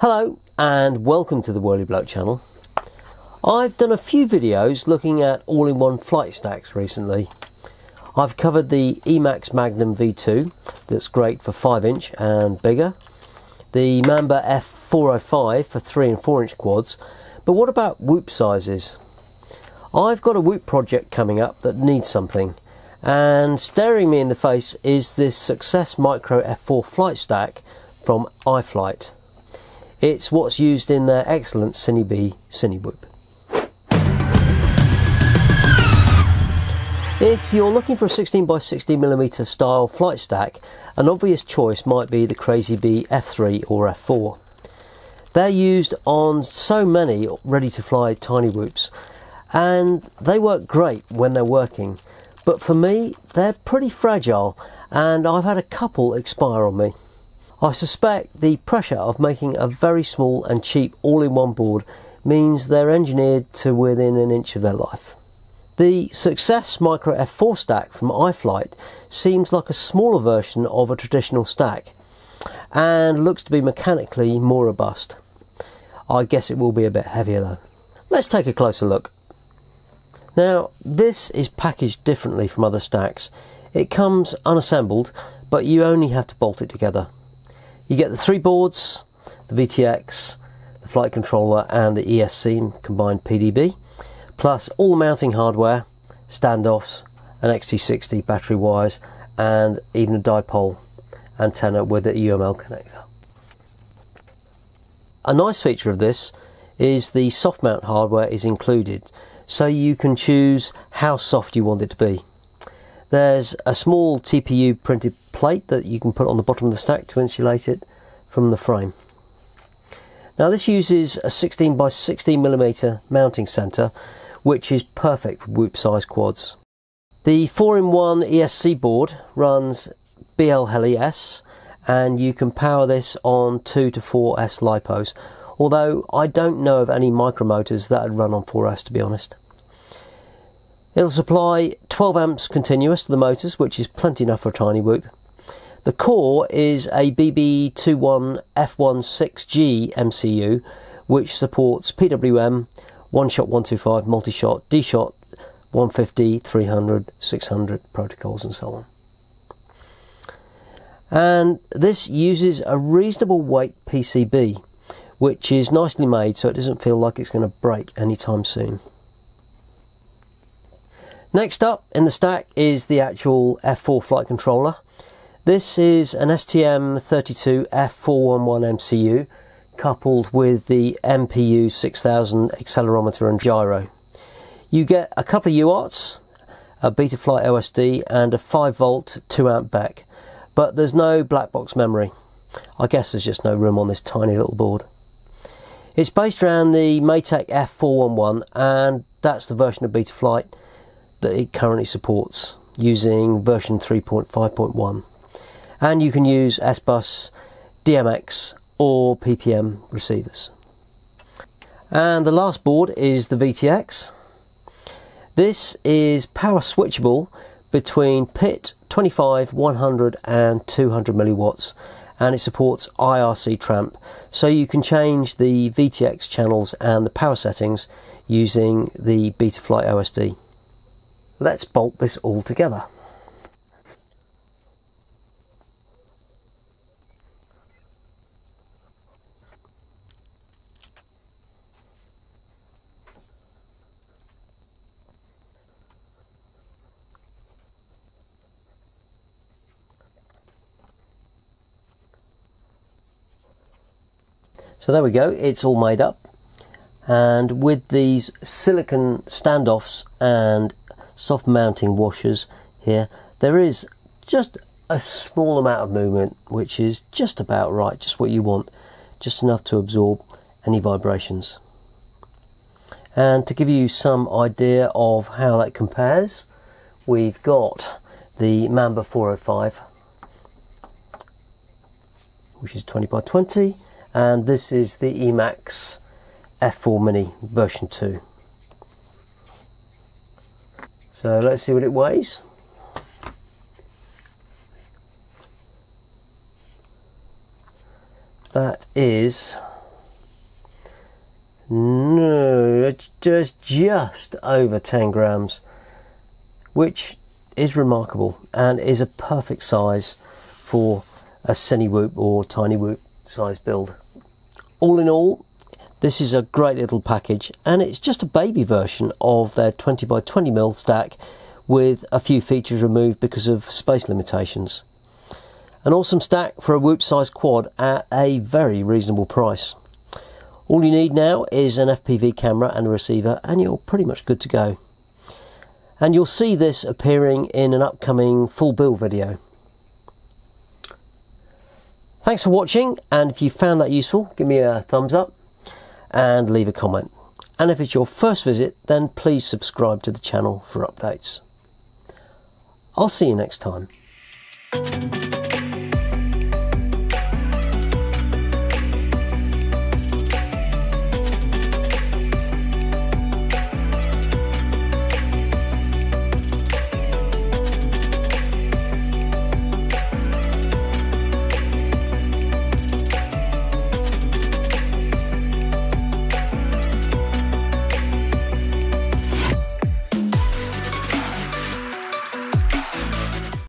Hello and welcome to the WhirlyBloke channel. I've done a few videos looking at all-in-one flight stacks recently. I've covered the Emax Magnum V2, that's great for 5-inch and bigger, the Mamba F405 for 3 and 4-inch quads, but what about whoop sizes? I've got a whoop project coming up that needs something, and staring me in the face is this SucceX Micro F4 flight stack from iFlight. It's what's used in their excellent Cinebee Cinewhoop. If you're looking for a 16x16mm style flight stack, an obvious choice might be the Crazybee F3 or F4. They're used on so many ready-to-fly tiny whoops, and they work great when they're working, but for me they're pretty fragile and I've had a couple expire on me. I suspect the pressure of making a very small and cheap all-in-one board means they're engineered to within an inch of their life. The SucceX Micro F4 stack from iFlight seems like a smaller version of a traditional stack and looks to be mechanically more robust. I guess it will be a bit heavier though. Let's take a closer look. Now, this is packaged differently from other stacks. It comes unassembled, but you only have to bolt it together. You get the three boards, the VTX, the flight controller and the ESC combined PDB, plus all the mounting hardware, standoffs, an XT60 battery wires and even a dipole antenna with a UML connector. A nice feature of this is the soft mount hardware is included, so you can choose how soft you want it to be. There's a small TPU printed plate that you can put on the bottom of the stack to insulate it from the frame. Now this uses a 16x16mm mounting centre, which is perfect for whoop size quads. The 4-in-1 ESC board runs BL-Heli-S and you can power this on 2 to 4S LiPos, although I don't know of any micromotors that would run on 4S to be honest. It'll supply 12 amps continuous to the motors, which is plenty enough for a tiny whoop. The core is a BB21F16G MCU, which supports PWM, 1-shot 125, multi-shot, D-Shot, 150, 300, 600 protocols and so on. And this uses a reasonable weight PCB, which is nicely made so it doesn't feel like it's going to break anytime soon. Next up in the stack is the actual F4 flight controller. This is an STM32F411 MCU coupled with the MPU6000 accelerometer and gyro. You get a couple of UARTs, a Betaflight OSD and a 5V 2A BEC, but there's no black box memory. I guess there's just no room on this tiny little board. It's based around the Matek F411 and that's the version of Betaflight that it currently supports, using version 3.5.1, and you can use SBUS, DMX or PPM receivers. And the last board is the VTX. This is power switchable between PIT 25, 100 and 200 milliwatts and it supports IRC Tramp, so you can change the VTX channels and the power settings using the Betaflight OSD. Let's bolt this all together. So there we go, it's all made up. And with these silicon standoffs and soft mounting washers here, there is just a small amount of movement, which is just about right, just what you want, just enough to absorb any vibrations. And to give you some idea of how that compares, we've got the Mamba 405, which is 20x20, and this is the Emax F4 Mini version 2. So let's see what it weighs. That is No, it's just over 10 grams, which is remarkable and is a perfect size for a Cinewhoop or Tiny Whoop size build. All in all, this is a great little package, and it's just a baby version of their 20x20mm stack with a few features removed because of space limitations. An awesome stack for a Whoop size quad at a very reasonable price. All you need now is an FPV camera and a receiver, and you're pretty much good to go. And you'll see this appearing in an upcoming full build video. Thanks for watching, and if you found that useful, give me a thumbs up and leave a comment. And if it's your first visit, then please subscribe to the channel for updates. I'll see you next time.